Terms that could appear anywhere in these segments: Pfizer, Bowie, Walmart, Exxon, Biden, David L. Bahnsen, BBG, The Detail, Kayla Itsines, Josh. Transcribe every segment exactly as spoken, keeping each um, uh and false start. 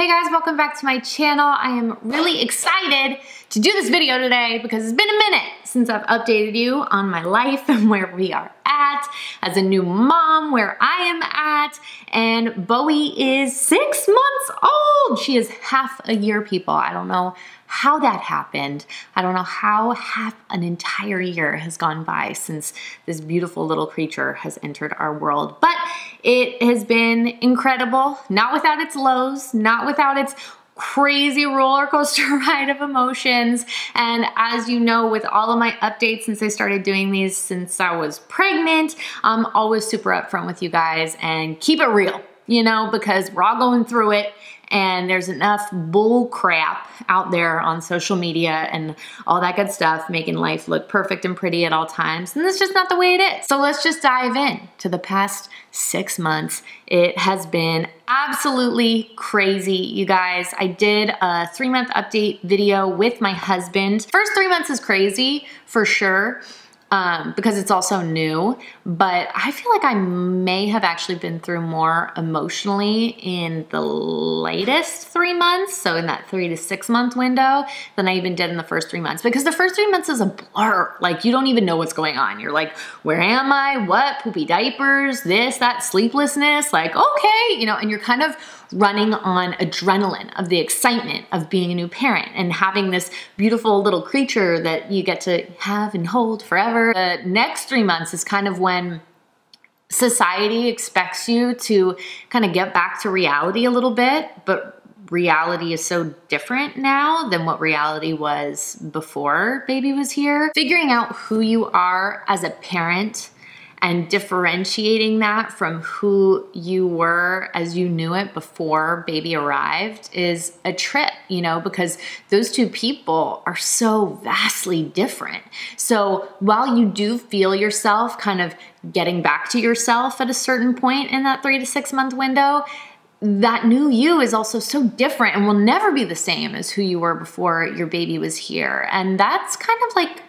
Hey guys, welcome back to my channel. I am really excited to do this video today because it's been a minute since I've updated you on my life and where we are at, as a new mom, where I am at, and Bowie is six months old. She is half a year, people. I don't know how that happened. I don't know how half an entire year has gone by since this beautiful little creature has entered our world, but it has been incredible, not without its lows, not without its crazy roller coaster ride of emotions. And as you know, with all of my updates since I started doing these since I was pregnant, I'm always super upfront with you guys and keep it real, you know, because we're all going through it. And there's enough bull crap out there on social media and all that good stuff, making life look perfect and pretty at all times. And that's just not the way it is. So let's just dive in to the past six months. It has been absolutely crazy, you guys. I did a three month update video with my husband. First three months is crazy for sure. Um, because it's also new, but I feel like I may have actually been through more emotionally in the latest three months, so in that three to six month window, than I even did in the first three months, because the first three months is a blur. Like, you don't even know what's going on. You're like, where am I? What? Poopy diapers, this, that, sleeplessness, like, okay, you know, and you're kind of running on adrenaline of the excitement of being a new parent and having this beautiful little creature that you get to have and hold forever. The next three months is kind of when society expects you to kind of get back to reality a little bit, but reality is so different now than what reality was before baby was here. Figuring out who you are as a parent and differentiating that from who you were as you knew it before baby arrived is a trip, you know, because those two people are so vastly different. So while you do feel yourself kind of getting back to yourself at a certain point in that three to six month window, that new you is also so different and will never be the same as who you were before your baby was here. And that's kind of like,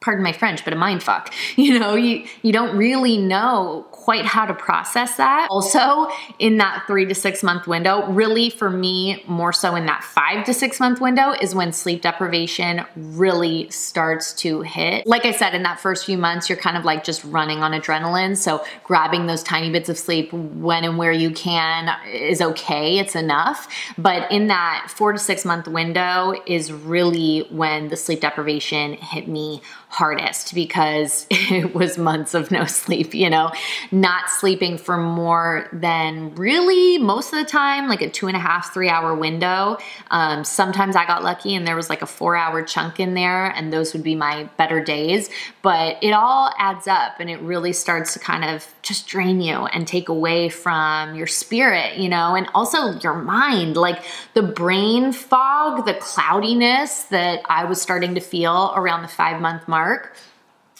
pardon my French, but a mind fuck. You know, you, you don't really know quite how to process that. Also, in that three to six month window, really for me, more so in that five to six month window is when sleep deprivation really starts to hit. Like I said, in that first few months, you're kind of like just running on adrenaline. So grabbing those tiny bits of sleep when and where you can is okay, it's enough. But in that four to six month window is really when the sleep deprivation hit me hardest, because it was months of no sleep, you know, not sleeping for more than really most of the time, like a two and a half, three hour window. Um, sometimes I got lucky and there was like a four hour chunk in there, and those would be my better days, but it all adds up and it really starts to kind of just drain you and take away from your spirit, you know, and also your mind, like the brain fog, the cloudiness that I was starting to feel around the five month mark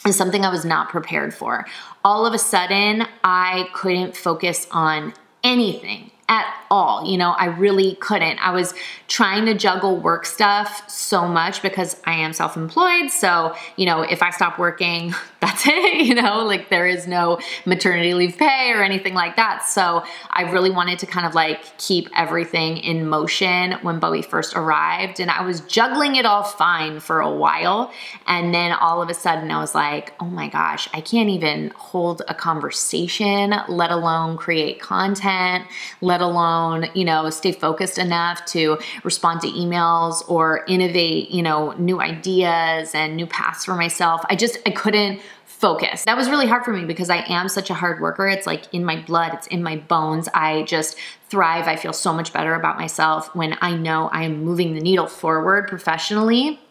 is something I was not prepared for. All of a sudden, I couldn't focus on anything at all. You know, I really couldn't. I was trying to juggle work stuff so much because I am self-employed. So, you know, if I stop working, that's it, you know, like there is no maternity leave pay or anything like that. So I really wanted to kind of like keep everything in motion when Bowie first arrived, and I was juggling it all fine for a while. And then all of a sudden I was like, oh my gosh, I can't even hold a conversation, let alone create content, let let alone, you know, stay focused enough to respond to emails or innovate, you know, new ideas and new paths for myself. I just, I couldn't focus. That was really hard for me because I am such a hard worker. It's like in my blood, it's in my bones. I just thrive. I feel so much better about myself when I know I am moving the needle forward professionally.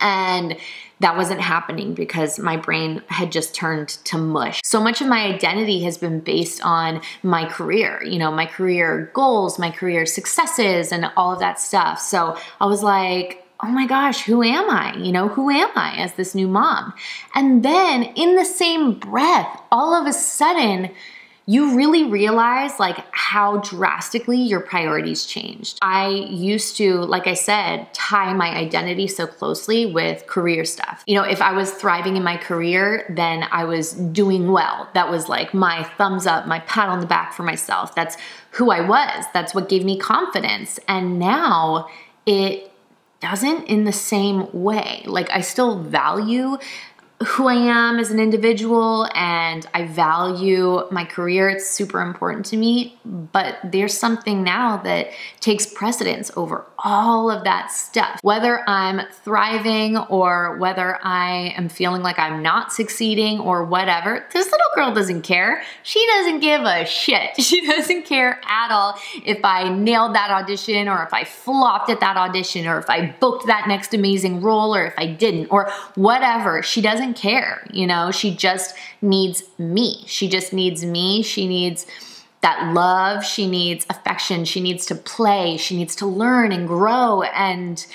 And that wasn't happening because my brain had just turned to mush. So much of my identity has been based on my career, you know, my career goals, my career successes, and all of that stuff. So I was like, oh my gosh, who am I? You know, who am I as this new mom? And then in the same breath, all of a sudden, you really realize like how drastically your priorities changed. I used to, like I said, tie my identity so closely with career stuff. You know, if I was thriving in my career, then I was doing well. That was like my thumbs up, my pat on the back for myself. That's who I was. That's what gave me confidence. And now it doesn't in the same way. Like I still value who I am as an individual and I value my career. It's super important to me, but there's something now that takes precedence over all of that stuff. Whether I'm thriving or whether I am feeling like I'm not succeeding or whatever, this little girl doesn't care. She doesn't give a shit. She doesn't care at all if I nailed that audition or if I flopped at that audition or if I booked that next amazing role or if I didn't or whatever. She doesn't care, you know, she just needs me. She just needs me. She needs that love. She needs affection. She needs to play. She needs to learn and grow. And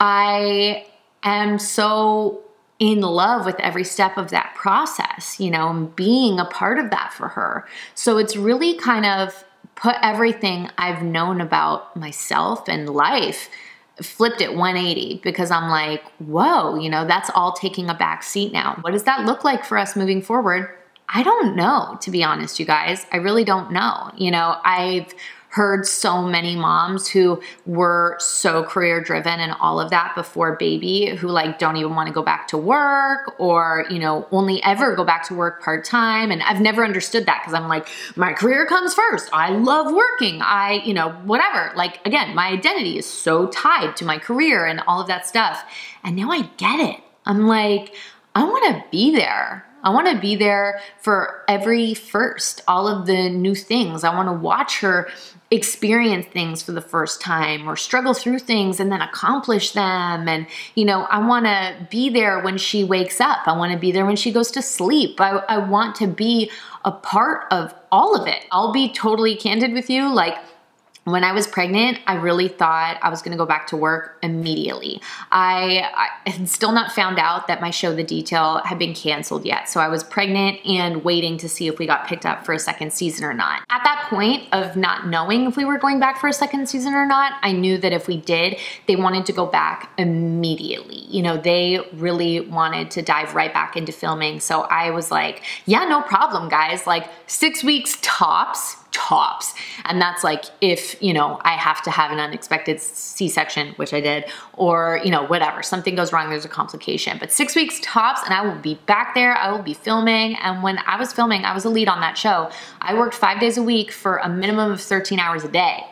I am so in love with every step of that process, you know, and being a part of that for her. So it's really kind of put everything I've known about myself and life, flipped it one eighty, because I'm like, whoa, you know, that's all taking a back seat now. What does that look like for us moving forward? I don't know, to be honest, you guys. I really don't know. You know, I've heard so many moms who were so career driven and all of that before baby, who like don't even want to go back to work, or, you know, only ever go back to work part time. And I've never understood that, because I'm like, my career comes first. I love working. I, you know, whatever. Like, again, my identity is so tied to my career and all of that stuff. And now I get it. I'm like, I want to be there. I want to be there for every first, all of the new things. I want to watch her experience things for the first time or struggle through things and then accomplish them. And, you know, I want to be there when she wakes up. I want to be there when she goes to sleep. I, I want to be a part of all of it. I'll be totally candid with you. Like, when I was pregnant, I really thought I was going to go back to work immediately. I, I had still not found out that my show, The Detail, had been canceled yet. So I was pregnant and waiting to see if we got picked up for a second season or not. At that point of not knowing if we were going back for a second season or not, I knew that if we did, they wanted to go back immediately. You know, they really wanted to dive right back into filming. So I was like, yeah, no problem, guys. Like six weeks tops. tops. And that's like, if, you know, I have to have an unexpected C section, which I did, or, you know, whatever, something goes wrong, there's a complication, but six weeks tops and I will be back there. I will be filming. And when I was filming, I was a lead on that show. I worked five days a week for a minimum of thirteen hours a day.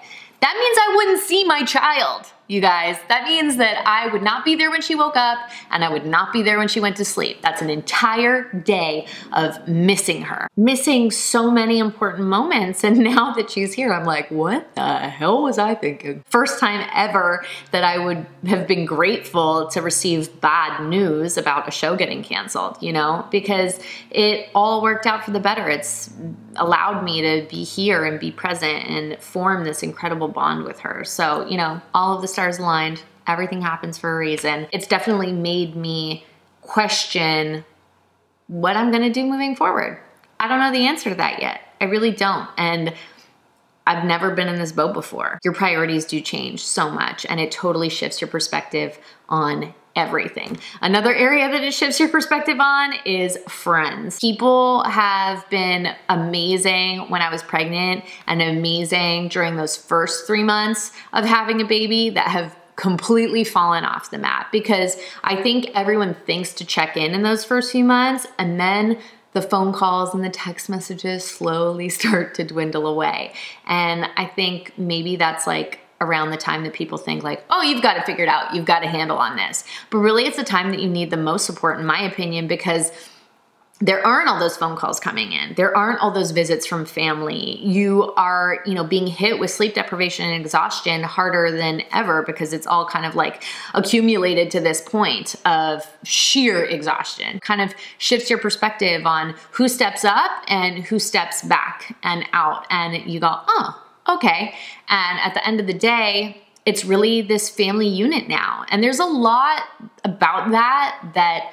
That means I wouldn't see my child, you guys. That means that I would not be there when she woke up and I would not be there when she went to sleep. That's an entire day of missing her, missing so many important moments. And now that she's here, I'm like, what the hell was I thinking? First time ever that I would have been grateful to receive bad news about a show getting canceled, you know, because it all worked out for the better. It's allowed me to be here and be present and form this incredible bond with her. So, you know, all of the stars aligned, everything happens for a reason. It's definitely made me question what I'm going to do moving forward. I don't know the answer to that yet. I really don't. And I've never been in this boat before. Your priorities do change so much, and it totally shifts your perspective on everything. Another area that it shifts your perspective on is friends. People have been amazing when I was pregnant and amazing during those first three months of having a baby that have completely fallen off the map, because I think everyone thinks to check in in those first few months, and then the phone calls and the text messages slowly start to dwindle away. And I think maybe that's like around the time that people think like, oh, you've got it figured out. You've got a handle on this. But really it's the time that you need the most support, in my opinion, because there aren't all those phone calls coming in. There aren't all those visits from family. You are, you know, being hit with sleep deprivation and exhaustion harder than ever, because it's all kind of like accumulated to this point of sheer exhaustion. Kind of shifts your perspective on who steps up and who steps back and out. And you go, oh, okay. And at the end of the day, it's really this family unit now. And there's a lot about that that,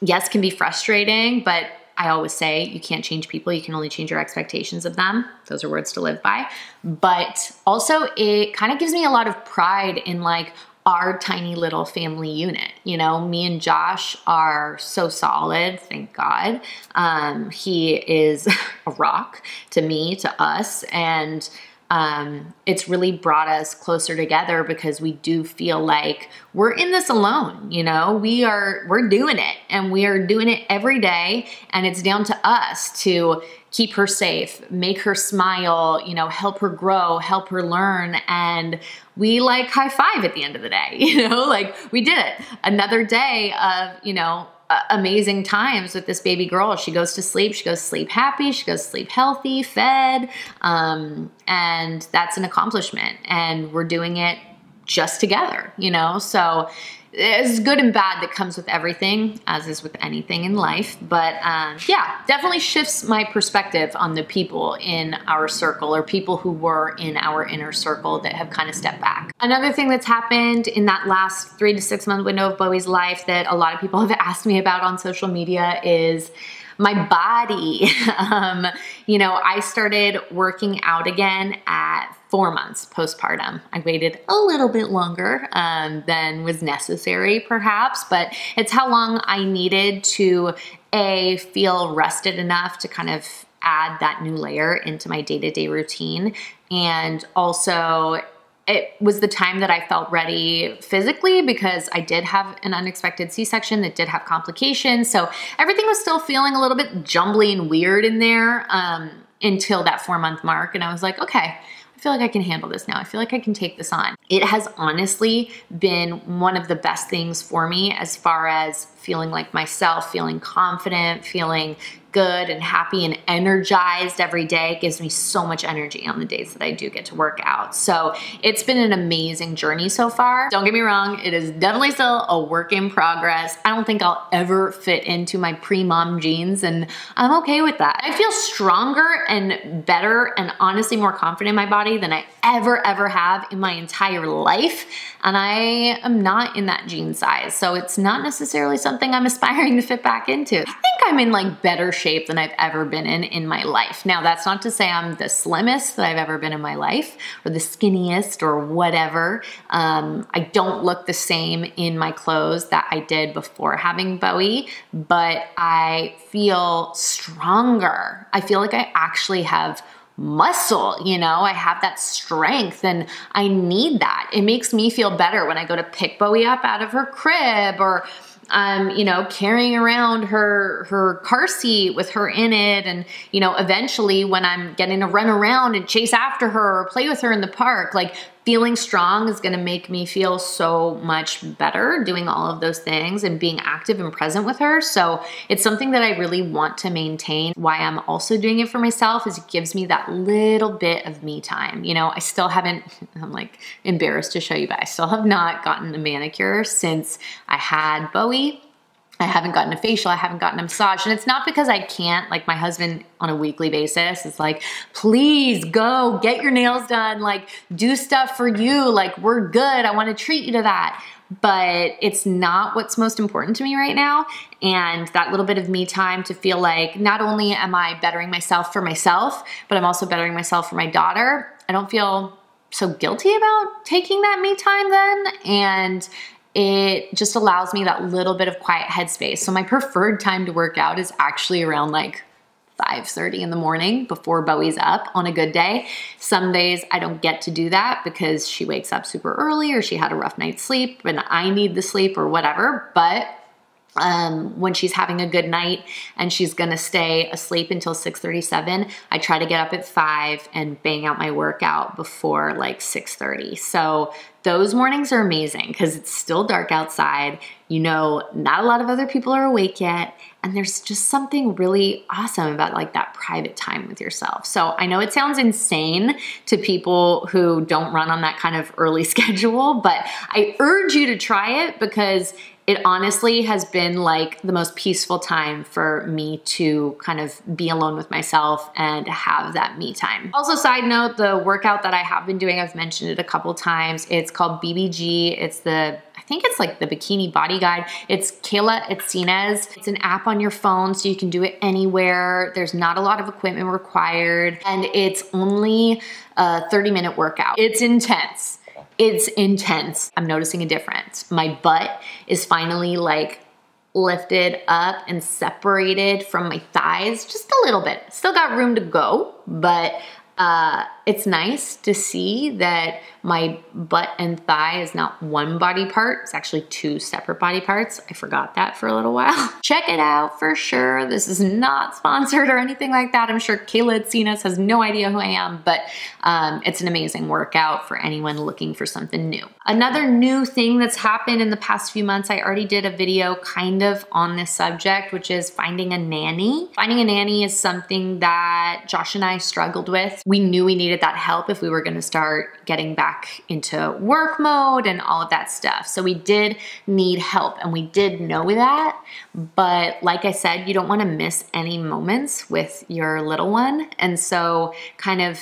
yes, can be frustrating, but I always say you can't change people. You can only change your expectations of them. Those are words to live by. But also it kind of gives me a lot of pride in like our tiny little family unit. You know, me and Josh are so solid, thank God. Um, he is a rock to me, to us. And Um, it's really brought us closer together because we do feel like we're in this alone. You know, we are, we're doing it and we are doing it every day, and it's down to us to keep her safe, make her smile, you know, help her grow, help her learn. And we like high five at the end of the day, you know, like we did it. Another day of, you know, amazing times with this baby girl. She goes to sleep. She goes to sleep happy. She goes to sleep healthy, fed. Um, and that's an accomplishment, and we're doing it just together, you know? So it's good and bad that comes with everything, as is with anything in life. But, um, yeah, definitely shifts my perspective on the people in our circle, or people who were in our inner circle that have kind of stepped back. Another thing that's happened in that last three to six month window of Bowie's life that a lot of people have asked me about on social media is my body. um, you know, I started working out again at four months postpartum. I waited a little bit longer um, than was necessary perhaps, but it's how long I needed to A, feel rested enough to kind of add that new layer into my day-to-day routine. And also it was the time that I felt ready physically, because I did have an unexpected C-section that did have complications. So everything was still feeling a little bit jumbly and weird in there um, until that four month mark. And I was like, okay, I feel like I can handle this now. I feel like I can take this on. It has honestly been one of the best things for me as far as feeling like myself, feeling confident, feeling good and happy and energized every day. It gives me so much energy on the days that I do get to work out. So it's been an amazing journey so far. Don't get me wrong, it is definitely still a work in progress. I don't think I'll ever fit into my pre-mom jeans, and I'm okay with that. I feel stronger and better and honestly more confident in my body than I ever, ever have in my entire life. And I am not in that jean size, so it's not necessarily something I'm aspiring to fit back into. I think I'm in like better shape shape than I've ever been in in my life. Now, that's not to say I'm the slimmest that I've ever been in my life, or the skinniest, or whatever. Um, I don't look the same in my clothes that I did before having Bowie, but I feel stronger. I feel like I actually have muscle, you know, I have that strength and I need that. It makes me feel better when I go to pick Bowie up out of her crib, or Um, you know, carrying around her, her car seat with her in it. And, you know, eventually when I'm getting to run around and chase after her or play with her in the park, like feeling strong is going to make me feel so much better doing all of those things and being active and present with her. So it's something that I really want to maintain. Why I'm also doing it for myself is it gives me that little bit of me time. You know, I still haven't, I'm like embarrassed to show you, but I still have not gotten a manicure since I had Bowie. I haven't gotten a facial. I haven't gotten a massage. And it's not because I can't. Like my husband on a weekly basis is like, please go get your nails done. Like do stuff for you. Like we're good. I want to treat you to that. But it's not what's most important to me right now. And that little bit of me time to feel like not only am I bettering myself for myself, but I'm also bettering myself for my daughter. I don't feel so guilty about taking that me time then. And it just allows me that little bit of quiet headspace. So my preferred time to work out is actually around like five thirty in the morning before Bowie's up on a good day. Some days I don't get to do that because she wakes up super early, or she had a rough night's sleep and I need the sleep or whatever. But Um, when she's having a good night and she's going to stay asleep until six thirty-seven, I try to get up at five and bang out my workout before like six thirty. So those mornings are amazing because it's still dark outside. You know, not a lot of other people are awake yet. And there's just something really awesome about like that private time with yourself. So I know it sounds insane to people who don't run on that kind of early schedule, but I urge you to try it because it honestly has been like the most peaceful time for me to kind of be alone with myself and have that me time. Also, side note, the workout that I have been doing, I've mentioned it a couple times. It's called B B G. It's the, I think it's like the bikini body guide. It's Kayla Itsines. It's an app on your phone, so you can do it anywhere. There's not a lot of equipment required, and it's only a thirty minute workout. It's intense. It's intense. I'm noticing a difference. My butt is finally like lifted up and separated from my thighs just a little bit. Still got room to go, but uh, it's nice to see that my butt and thigh is not one body part. It's actually two separate body parts. I forgot that for a little while. Check it out for sure. This is not sponsored or anything like that. I'm sure Kayla Itsines has no idea who I am, but um, it's an amazing workout for anyone looking for something new. Another new thing that's happened in the past few months, I already did a video kind of on this subject, which is finding a nanny. Finding a nanny is something that Josh and I struggled with. We knew we needed that help if we were going to start getting back into work mode and all of that stuff. So we did need help, and we did know that, but like I said, you don't want to miss any moments with your little one. And so kind of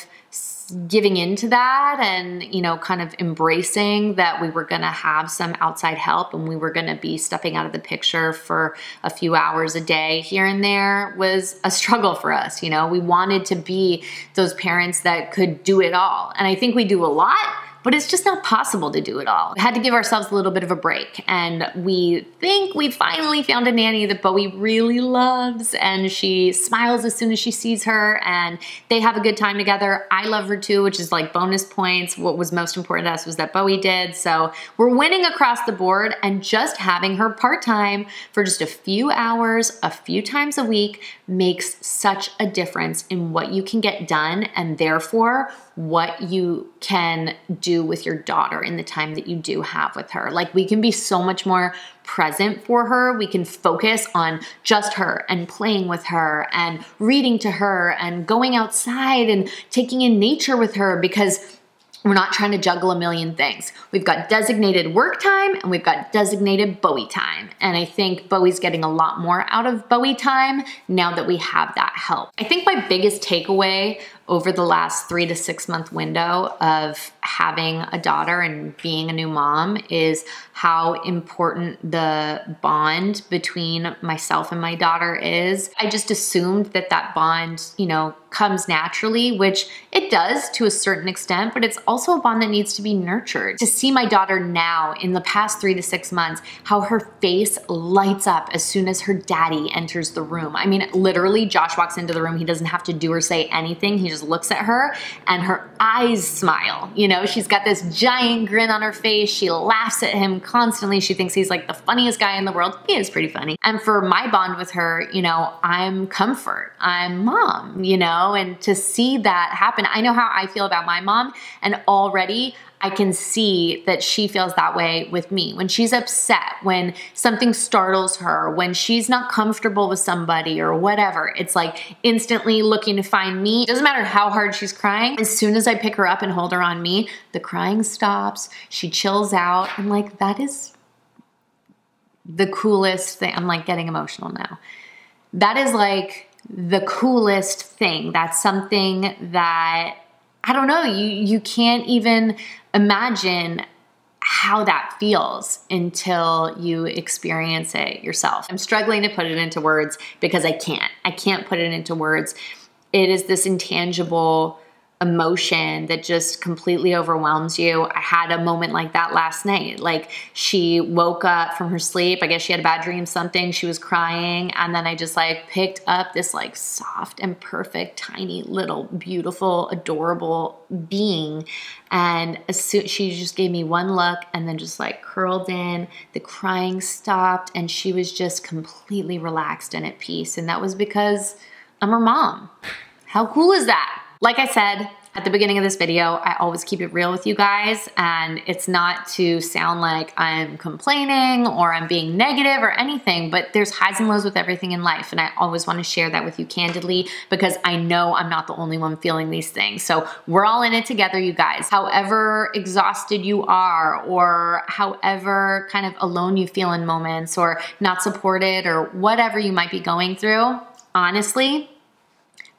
giving into that and, you know, kind of embracing that we were going to have some outside help and we were going to be stepping out of the picture for a few hours a day here and there was a struggle for us. You know, we wanted to be those parents that could do it all. And I think we do a lot, but it's just not possible to do it all. We had to give ourselves a little bit of a break, and we think we finally found a nanny that Bowie really loves, and she smiles as soon as she sees her, and they have a good time together. I love her too, which is like bonus points. What was most important to us was that Bowie did, so we're winning across the board, and just having her part-time for just a few hours, a few times a week, makes such a difference in what you can get done and therefore what you can do with your daughter in the time that you do have with her. Like, we can be so much more present for her. We can focus on just her and playing with her and reading to her and going outside and taking in nature with her, because we're not trying to juggle a million things. We've got designated work time and we've got designated Bowie time. And I think Bowie's getting a lot more out of Bowie time now that we have that help. I think my biggest takeaway over the last three to six month window of having a daughter and being a new mom is how important the bond between myself and my daughter is. I just assumed that that bond, you know, comes naturally, which it does to a certain extent, but it's also a bond that needs to be nurtured. To see my daughter now in the past three to six months, how her face lights up as soon as her daddy enters the room. I mean, literally, Josh walks into the room. He doesn't have to do or say anything. He just looks at her and her eyes smile. You know, she's got this giant grin on her face. She laughs at him constantly. She thinks he's like the funniest guy in the world. He is pretty funny. And for my bond with her, you know, I'm comfort. I'm mom, you know, and to see that happen, I know how I feel about my mom, and already I can see that she feels that way with me. When she's upset, when something startles her, when she's not comfortable with somebody or whatever, it's like instantly looking to find me. It doesn't matter how hard she's crying. As soon as I pick her up and hold her on me, the crying stops. She chills out. I'm like, that is the coolest thing. I'm like getting emotional now. That is like the coolest thing. That's something that, I don't know, you, you can't even imagine how that feels until you experience it yourself. I'm struggling to put it into words because I can't. I can't put it into words. It is this intangible emotion that just completely overwhelms you. I had a moment like that last night. Like, she woke up from her sleep. I guess she had a bad dream, something. She was crying. And then I just like picked up this like soft and perfect, tiny little, beautiful, adorable being. And as soon, she just gave me one look and then just like curled in. The crying stopped and she was just completely relaxed and at peace. And that was because I'm her mom. How cool is that? Like I said at the beginning of this video, I always keep it real with you guys, and it's not to sound like I'm complaining or I'm being negative or anything, but there's highs and lows with everything in life, and I always want to share that with you candidly because I know I'm not the only one feeling these things. So we're all in it together, you guys. However exhausted you are, or however kind of alone you feel in moments, or not supported, or whatever you might be going through, honestly,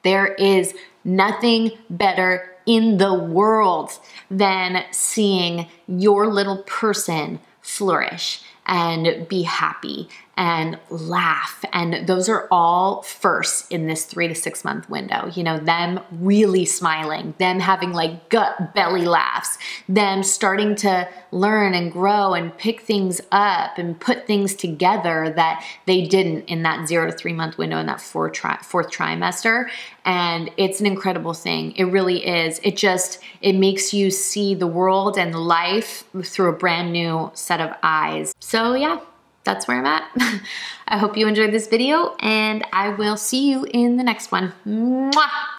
there is nothing better in the world than seeing your little person flourish and be happy and laugh. And those are all firsts in this three to six month window. You know, them really smiling, them having like gut belly laughs, them starting to learn and grow and pick things up and put things together that they didn't in that zero to three month window in that four tri- fourth trimester. And it's an incredible thing. It really is. It just, it makes you see the world and life through a brand new set of eyes. So yeah. That's where I'm at. I hope you enjoyed this video, and I will see you in the next one. Mwah!